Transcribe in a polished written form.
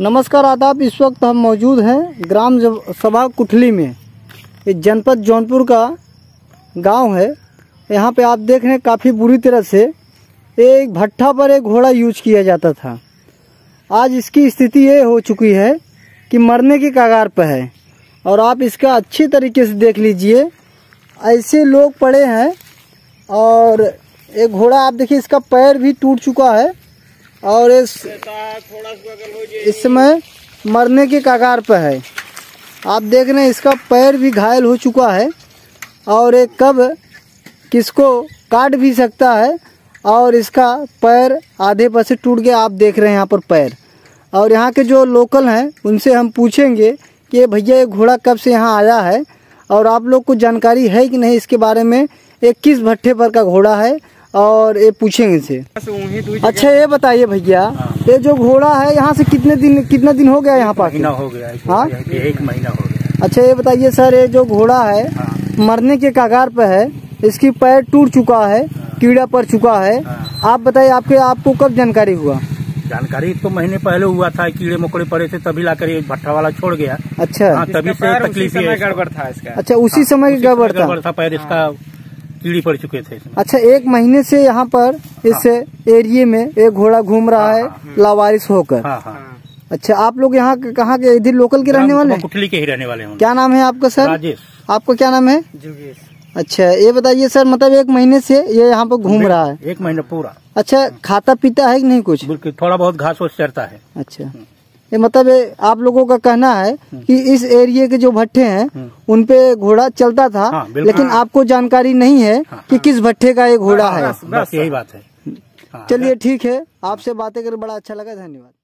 नमस्कार आदाब। इस वक्त हम मौजूद हैं ग्राम सभा कुठली में। ये जनपद जौनपुर का गांव है। यहाँ पे आप देख रहे हैं काफ़ी बुरी तरह से एक भट्ठा पर एक घोड़ा यूज किया जाता था। आज इसकी स्थिति ये हो चुकी है कि मरने की कगार पर है। और आप इसका अच्छी तरीके से देख लीजिए, ऐसे लोग पड़े हैं। और एक घोड़ा आप देखिए, इसका पैर भी टूट चुका है और इस समय मरने के कगार पर है। आप देख रहे हैं इसका पैर भी घायल हो चुका है और एक कब किसको काट भी सकता है। और इसका पैर आधे पर से टूट गया, आप देख रहे हैं यहाँ पर पैर। और यहाँ के जो लोकल हैं उनसे हम पूछेंगे कि भैया ये घोड़ा कब से यहाँ आया है और आप लोग को जानकारी है कि नहीं इसके बारे में, एक किस भट्ठे पर का घोड़ा है, और ये पूछेंगे इनसे। अच्छा ये बताइए भैया, ये जो घोड़ा है यहाँ से कितना दिन हो गया यहाँ पर? एक महीना हो गया। अच्छा ये बताइए सर, ये जो घोड़ा है मरने के कगार पर है, इसकी पैर टूट चुका है, कीड़ा पड़ चुका है। आप बताइए आपको कब जानकारी हुआ? जानकारी तो महीने पहले हुआ था, कीड़े मकोड़े पड़े थे, तभी लाकर ये भट्ठा वाला छोड़ गया। अच्छा, तभी से तकलीफ है, गड़बड़ था इसका। अच्छा उसी समय गड़बड़ था, पैर इसका कीड़ी पड़ चुके थे। अच्छा एक महीने से यहाँ पर इस एरिए में एक घोड़ा घूम रहा है लावारिस होकर। अच्छा आप लोग यहाँ कहाँ के, इधर लोकल के रहने वाले? कुठली के ही रहने वाले हैं। क्या नाम है आपका सर? राजेश। आपका क्या नाम है? दुर्गेश। अच्छा ये बताइए सर, मतलब एक महीने से ये यहाँ पर घूम रहा है? एक महीना पूरा। अच्छा खाता पीता है कि नहीं कुछ? थोड़ा बहुत घास वास चरता है। अच्छा ये मतलब आप लोगों का कहना है कि इस एरिया के जो भट्ठे हैं उनपे घोड़ा चलता था। हाँ, लेकिन आपको जानकारी नहीं है कि किस भट्ठे का ये घोड़ा है। बस यही बात है। चलिए ठीक है, आपसे बातें करके बड़ा अच्छा लगा, धन्यवाद।